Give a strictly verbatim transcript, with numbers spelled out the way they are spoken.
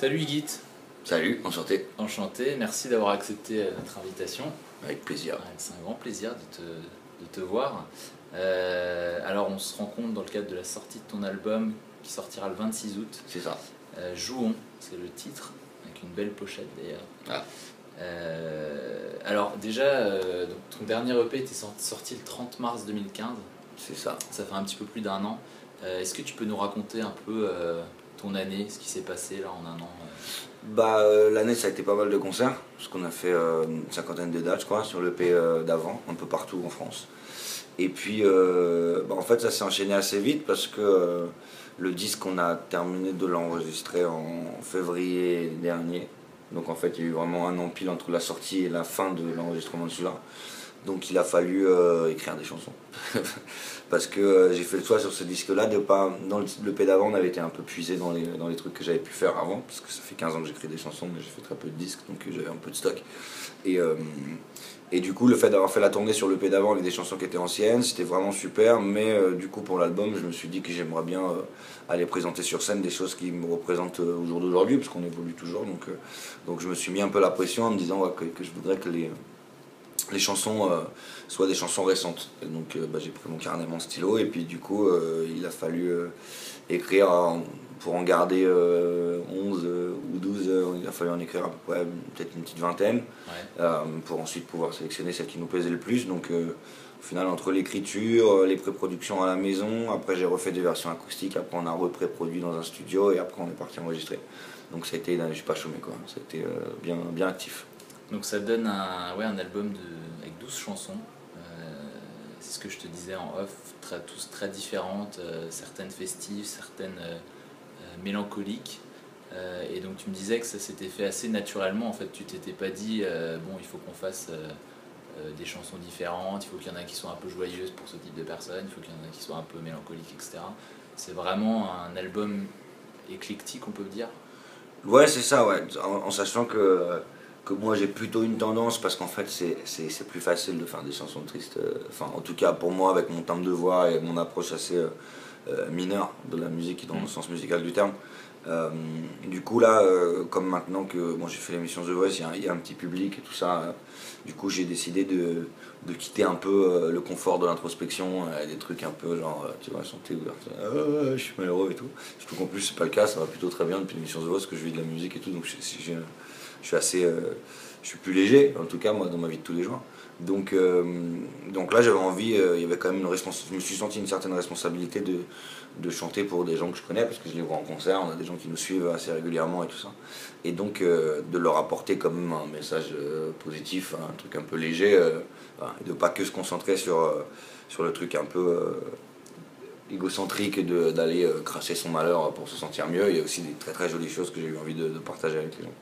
Salut Igit. Salut, enchanté. Enchanté, merci d'avoir accepté notre invitation. Avec plaisir. C'est un grand plaisir de te, de te voir. Euh, alors on se rencontre dans le cadre de la sortie de ton album qui sortira le vingt-six août. C'est ça. Euh, Jouons, c'est le titre, avec une belle pochette d'ailleurs. Ah. Euh, alors déjà, euh, donc ton dernier E P était sorti le trente mars deux mille quinze. C'est ça. Ça fait un petit peu plus d'un an. Euh, Est-ce que tu peux nous raconter un peu euh, ton année, ce qui s'est passé là en un an? Bah euh, l'année ça a été pas mal de concerts, parce qu'on a fait euh, une cinquantaine de dates je crois sur l'E P euh, d'avant, un peu partout en France. Et puis euh, bah, en fait ça s'est enchaîné assez vite parce que euh, le disque on a terminé de l'enregistrer en février dernier. Donc en fait il y a eu vraiment un an pile entre la sortie et la fin de l'enregistrement de celui-là. Donc il a fallu euh, écrire des chansons. Parce que euh, j'ai fait le choix sur ce disque-là de pas... Dans le, le P d'avant, on avait été un peu puisé dans les, dans les trucs que j'avais pu faire avant. Parce que ça fait quinze ans que j'écris des chansons, mais j'ai fait très peu de disques, donc j'avais un peu de stock. Et, euh, et du coup, le fait d'avoir fait la tournée sur le P d'avant, avec des chansons qui étaient anciennes, c'était vraiment super. Mais euh, du coup, pour l'album, je me suis dit que j'aimerais bien euh, aller présenter sur scène des choses qui me représentent euh, au jour d'aujourd'hui, parce qu'on évolue toujours. Donc, euh, donc je me suis mis un peu la pression en me disant ouais, que, que je voudrais que les... les chansons euh, soient des chansons récentes. Et donc euh, bah, j'ai pris mon carnet, mon stylo, et puis du coup euh, il a fallu euh, écrire, en, pour en garder euh, onze ou douze, euh, il a fallu en écrire à peu près peut-être une petite vingtaine, ouais. euh, pour ensuite pouvoir sélectionner celles qui nous plaisaient le plus. Donc euh, au final, entre l'écriture, les pré-productions à la maison, après j'ai refait des versions acoustiques, après on a repré-produit dans un studio, et après on est parti enregistrer. Donc ça a été, je suis pas chômé quoi, ça a été euh, bien, bien actif. Donc ça donne un, ouais, un album de, avec douze chansons, euh, c'est ce que je te disais en off, très, tous très différentes, euh, certaines festives, certaines euh, mélancoliques, euh, et donc tu me disais que ça s'était fait assez naturellement en fait, tu t'étais pas dit euh, bon il faut qu'on fasse euh, euh, des chansons différentes, il faut qu'il y en a qui soient un peu joyeuses pour ce type de personnes, il faut qu'il y en a qui soient un peu mélancoliques, et cetera. C'est vraiment un album éclectique on peut dire. Ouais c'est ça, ouais, en, en sachant que... Euh... que moi j'ai plutôt une tendance, parce qu'en fait c'est plus facile de faire des chansons tristes, euh, enfin en tout cas pour moi avec mon timbre de voix et mon approche assez euh, euh, mineure de la musique dans le sens musical du terme. Euh, du coup là, euh, comme maintenant que bon, j'ai fait l'émission The Voice, il y, y a un petit public et tout ça, euh, du coup j'ai décidé de, de quitter un peu euh, le confort de l'introspection, euh, des trucs un peu genre, euh, tu vois, chanter ouverte, euh, je suis malheureux et tout. Je trouve qu'en plus c'est pas le cas, ça va plutôt très bien depuis l'émission The Voice que je vis de la musique et tout, donc j'ai... Je suis assez, euh, je suis plus léger, en tout cas moi dans ma vie de tous les jours. Donc, euh, donc là j'avais envie, euh, il y avait quand même une responsabilité. Je me suis senti une certaine responsabilité de, de chanter pour des gens que je connais, parce que je les vois en concert, on a des gens qui nous suivent assez régulièrement et tout ça. Et donc euh, de leur apporter quand même un message euh, positif, hein, un truc un peu léger, euh, enfin, et de pas que se concentrer sur, euh, sur le truc un peu... Euh, égocentrique d'aller euh, cracher son malheur pour se sentir mieux. Il y a aussi des très très jolies choses que j'ai eu envie de, de partager avec les gens.